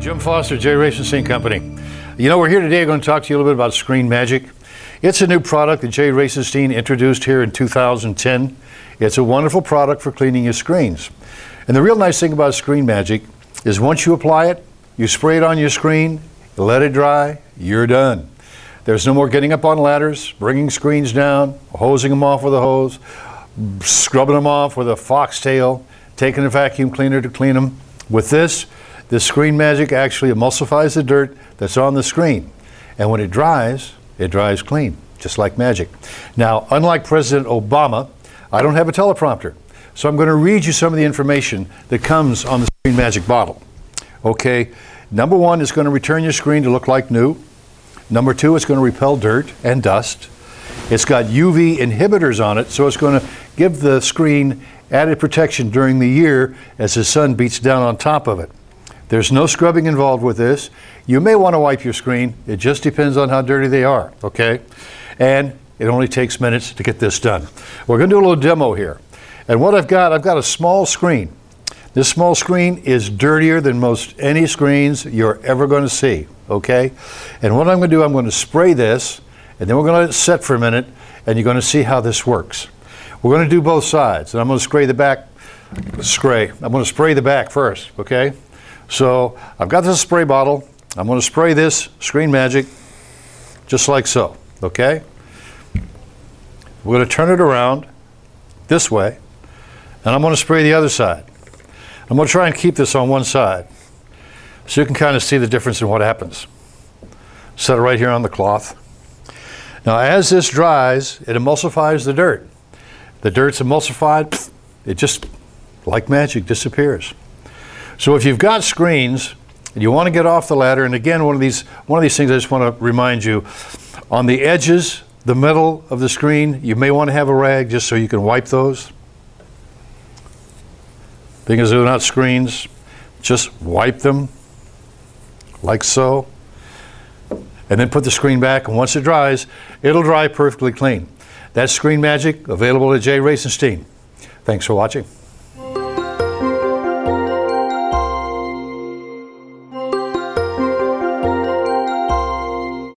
Jim Foster, J. Racenstein Company. You know, we're here today going to talk to you a little bit about Screen Magic. It's a new product that J. Racenstein introduced here in 2010. It's a wonderful product for cleaning your screens. And the real nice thing about Screen Magic is once you apply it, you spray it on your screen, let it dry, you're done. There's no more getting up on ladders, bringing screens down, hosing them off with a hose, scrubbing them off with a foxtail, taking a vacuum cleaner to clean them. With this, the Screen Magic actually emulsifies the dirt that's on the screen. And when it dries clean, just like magic. Now, unlike President Obama, I don't have a teleprompter. So I'm going to read you some of the information that comes on the Screen Magic bottle. Okay, number one, it's going to return your screen to look like new. Number two, it's going to repel dirt and dust. It's got UV inhibitors on it, so it's going to give the screen added protection during the year as the sun beats down on top of it. There's no scrubbing involved with this. You may want to wipe your screen. It just depends on how dirty they are, okay? And it only takes minutes to get this done. We're going to do a little demo here. And what I've got a small screen. This small screen is dirtier than most any screens you're ever going to see, okay? And what I'm going to do, I'm going to spray this, and then we're going to let it set for a minute, and you're going to see how this works. We're going to do both sides, and I'm going to spray the back. I'm going to spray the back first, okay? So I've got this spray bottle. I'm going to spray this Screen Magic just like so, okay? We're going to turn it around this way, and I'm going to spray the other side. I'm going to try and keep this on one side so you can kind of see the difference in what happens. Set it right here on the cloth. Now, as this dries, it emulsifies the dirt. The dirt's emulsified. It just, like magic, disappears. So if you've got screens and you want to get off the ladder, and again, one of these things I just want to remind you, on the edges, the middle of the screen, you may want to have a rag just so you can wipe those. Thing is, they're not screens. Just wipe them like so, and then put the screen back, and once it dries, it'll dry perfectly clean. That's Screen Magic, available at J. Racenstein. Thanks for watching.